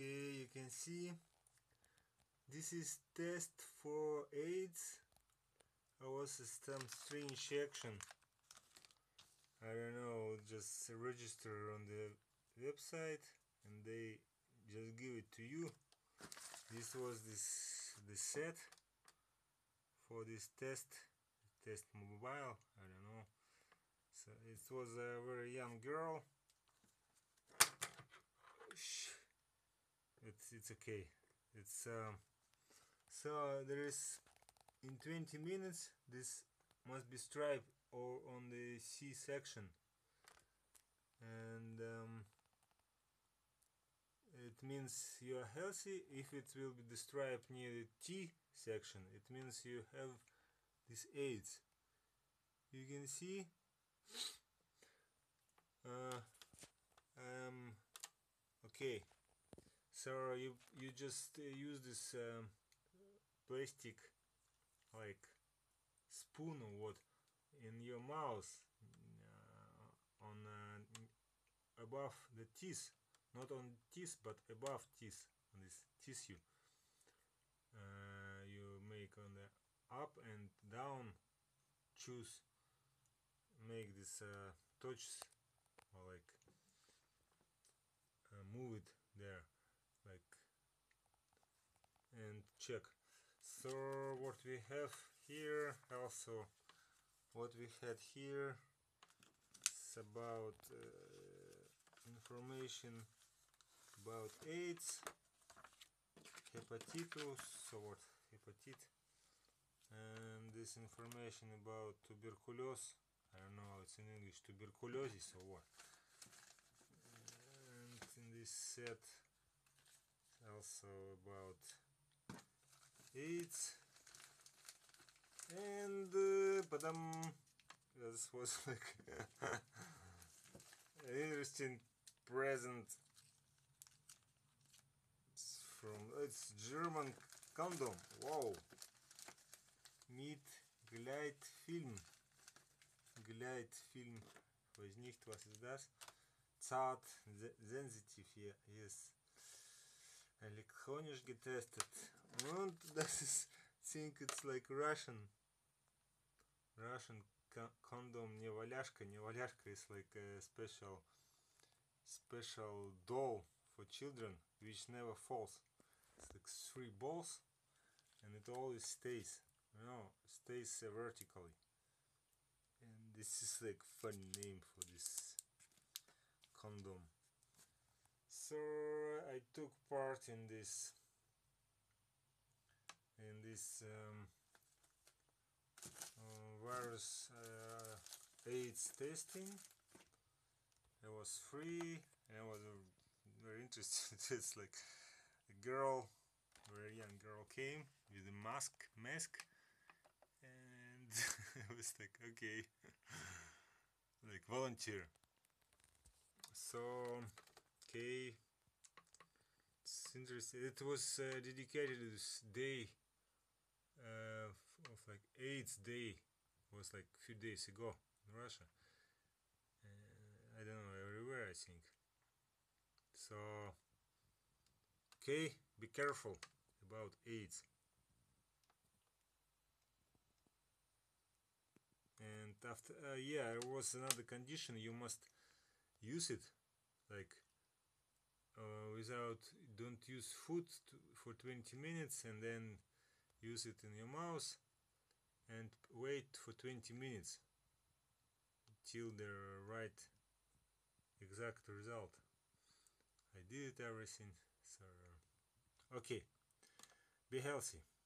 Okay, you can see this is test for AIDS or some strange action. I don't know, just register on the website and they just give it to you. This was the set for this test mobile, I don't know. So it was a very young girl. It's okay. It's so there is in 20 minutes this must be striped or on the C section, and it means you are healthy. If it will be the stripe near the T section, it means you have this AIDS. You can see okay. So you just use this plastic like spoon or what in your mouth on above the teeth, not on teeth but above teeth, on this tissue you make on the up and down, choose, make this touch or like move it there like and check. So what we have here, also what we had here, it's about information about AIDS, hepatitis, so what hepatitis, and this information about tuberculosis, I don't know how it's in English, tuberculosis or what. And in this set also about AIDS. And this was like an interesting present from it's German condom. Wow, mit Gleitfilm. Gleitfilm. Ich weiß nicht, was ist das? Zart, sensitiv, ja, yes. Elektronisch getestet. Und das ist, I think it's like Russian condom Nevalyashka. Nevalyashka is like a special doll for children which never falls. It's like 3 balls and it always stays, you know, stays vertically. And this is like funny name for this condom. So I took part in this virus AIDS testing. It was free and it was very interesting. It's like a girl, very young girl, came with a mask and I was like okay, like volunteer. So okay, it's interesting. It was dedicated to this day of like AIDS day, was like a few days ago in Russia, I don't know, everywhere I think. So okay, be careful about AIDS. And after yeah, there was another condition, you must use it like without, don't use food for 20 minutes and then use it in your mouth and wait for 20 minutes till the right exact result. I did everything. So okay, be healthy.